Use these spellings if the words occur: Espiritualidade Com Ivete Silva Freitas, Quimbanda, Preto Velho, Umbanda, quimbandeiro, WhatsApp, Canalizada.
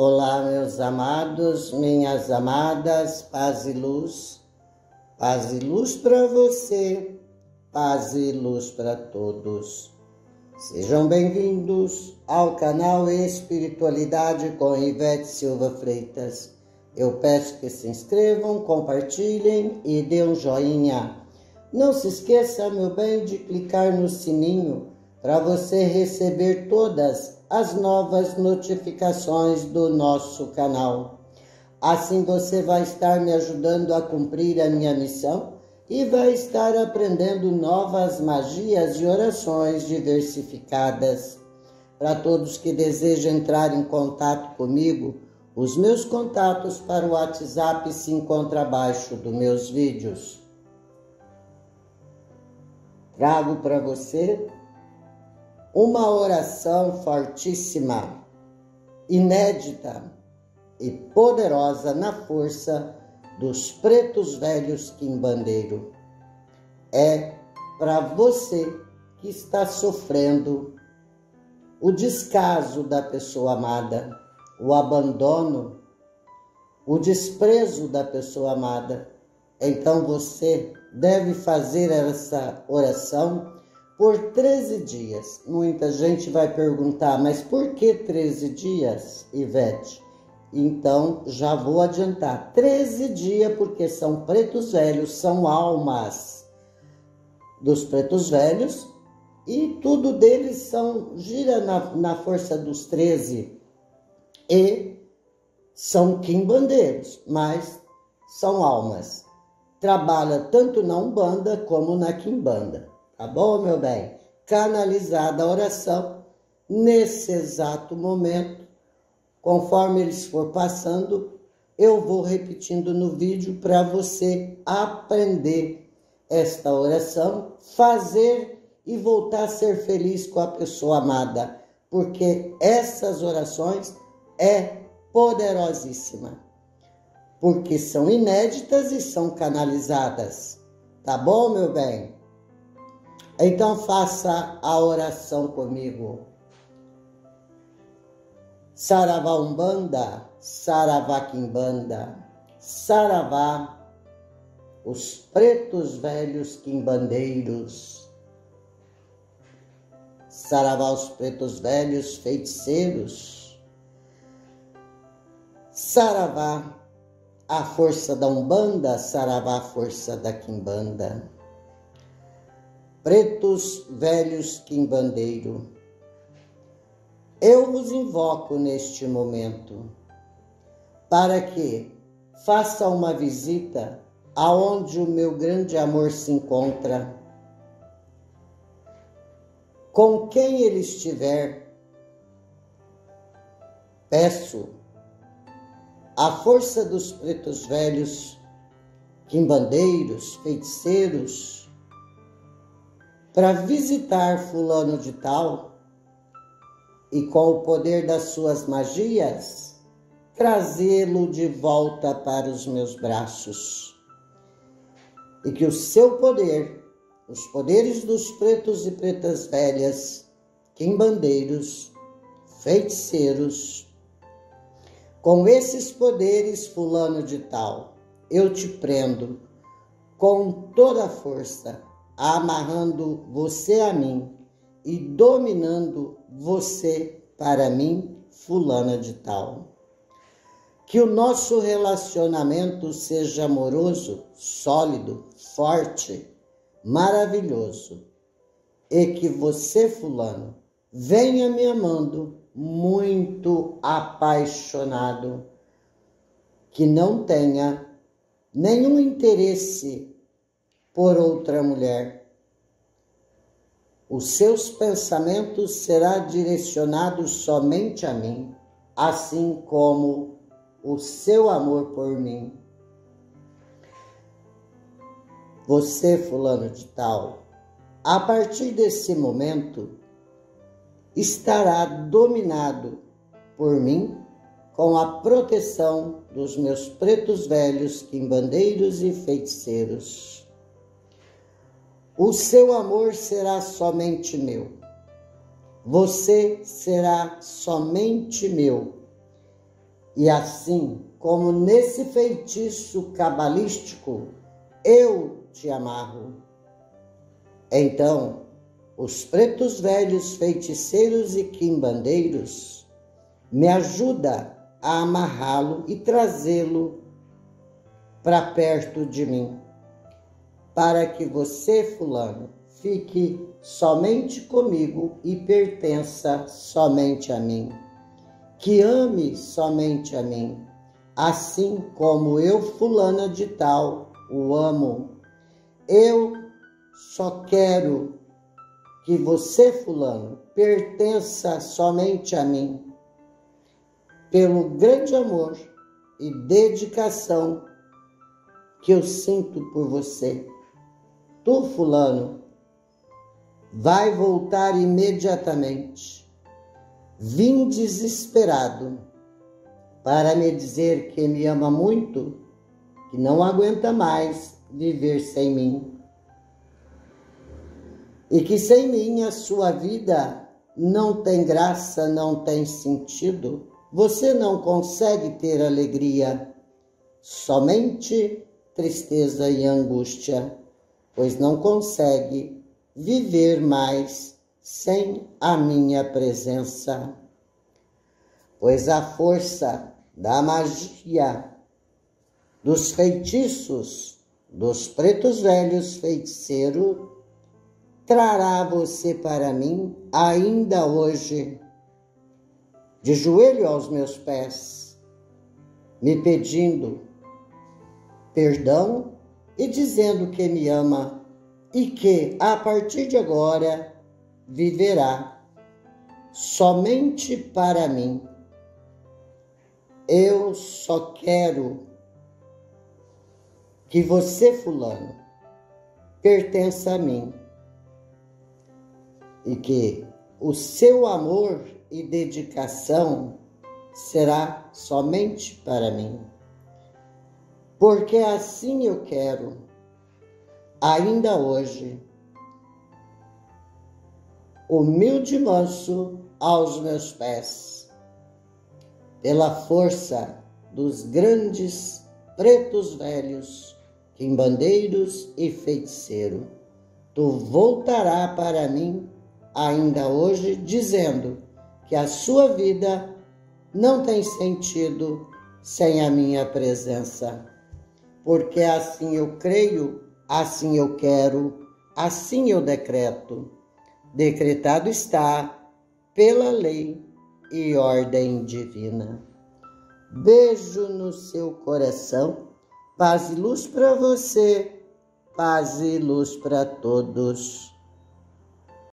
Olá, meus amados, minhas amadas, paz e luz para você, paz e luz para todos. Sejam bem-vindos ao canal Espiritualidade com Ivete Silva Freitas. Eu peço que se inscrevam, compartilhem e dê um joinha. Não se esqueça, meu bem, de clicar no sininho para você receber todas as novas notificações do nosso canal. Assim você vai estar me ajudando a cumprir a minha missão e vai estar aprendendo novas magias e orações diversificadas. Para todos que desejam entrar em contato comigo, os meus contatos para o WhatsApp se encontram abaixo dos meus vídeos. Trago para você uma oração fortíssima, inédita e poderosa na força dos pretos velhos quimbandeiro. É para você que está sofrendo o descaso da pessoa amada, o abandono, o desprezo da pessoa amada. Então você deve fazer essa oração por 13 dias. Muita gente vai perguntar, mas por que 13 dias, Ivete? Então, já vou adiantar, 13 dias, porque são pretos velhos, são almas dos pretos velhos, e tudo deles gira na força dos 13, e são quimbandeiros, mas são almas. Trabalha tanto na Umbanda como na Quimbanda, tá bom, meu bem? Canalizada a oração, nesse exato momento, conforme eles for passando, eu vou repetindo no vídeo para você aprender esta oração, fazer e voltar a ser feliz com a pessoa amada, porque essas orações é poderosíssima, porque são inéditas e são canalizadas, tá bom, meu bem? Então faça a oração comigo. Saravá Umbanda, saravá Quimbanda, saravá os pretos velhos quimbandeiros, saravá os pretos velhos feiticeiros, saravá a força da Umbanda, saravá a força da Quimbanda, pretos velhos quimbandeiro. Eu vos invoco neste momento para que faça uma visita aonde o meu grande amor se encontra. Com quem ele estiver, peço a força dos pretos velhos, quimbandeiros, feiticeiros, para visitar fulano de tal, e com o poder das suas magias, trazê-lo de volta para os meus braços. E que o seu poder, os poderes dos pretos e pretas velhas, quimbandeiros, feiticeiros, com esses poderes, fulano de tal, eu te prendo com toda a força, amarrando você a mim e dominando você para mim, fulana de tal. Que o nosso relacionamento seja amoroso, sólido, forte, maravilhoso. E que você, fulano, venha me amando muito apaixonado. Que não tenha nenhum interesse por outra mulher. Os seus pensamentos serão direcionados somente a mim, assim como o seu amor por mim. Você, fulano de tal, a partir desse momento, estará dominado por mim com a proteção dos meus pretos velhos, quimbandeiros e feiticeiros. O seu amor será somente meu. Você será somente meu. E assim como nesse feitiço cabalístico, eu te amarro. Então, os pretos velhos feiticeiros e quimbandeiros me ajudam a amarrá-lo e trazê-lo para perto de mim, para que você, fulano, fique somente comigo e pertença somente a mim, que ame somente a mim, assim como eu, fulana de tal, o amo. Eu só quero que você, fulano, pertença somente a mim, pelo grande amor e dedicação que eu sinto por você. Tu, fulano, vai voltar imediatamente. Vim desesperado para me dizer que me ama muito, que não aguenta mais viver sem mim, e que sem mim a sua vida não tem graça, não tem sentido. Você não consegue ter alegria, somente tristeza e angústia, pois não consegue viver mais sem a minha presença. Pois a força da magia, dos feitiços, dos pretos velhos feiticeiros, trará você para mim ainda hoje, de joelho aos meus pés, me pedindo perdão e dizendo que me ama e que, a partir de agora, viverá somente para mim. Eu só quero que você, fulano, pertença a mim e que o seu amor e dedicação será somente para mim, porque assim eu quero, ainda hoje, humilde manso aos meus pés, pela força dos grandes pretos velhos, quimbandeiros e feiticeiro. Tu voltará para mim ainda hoje, dizendo que a sua vida não tem sentido sem a minha presença. Porque assim eu creio, assim eu quero, assim eu decreto. Decretado está pela lei e ordem divina. Beijo no seu coração, paz e luz para você, paz e luz para todos.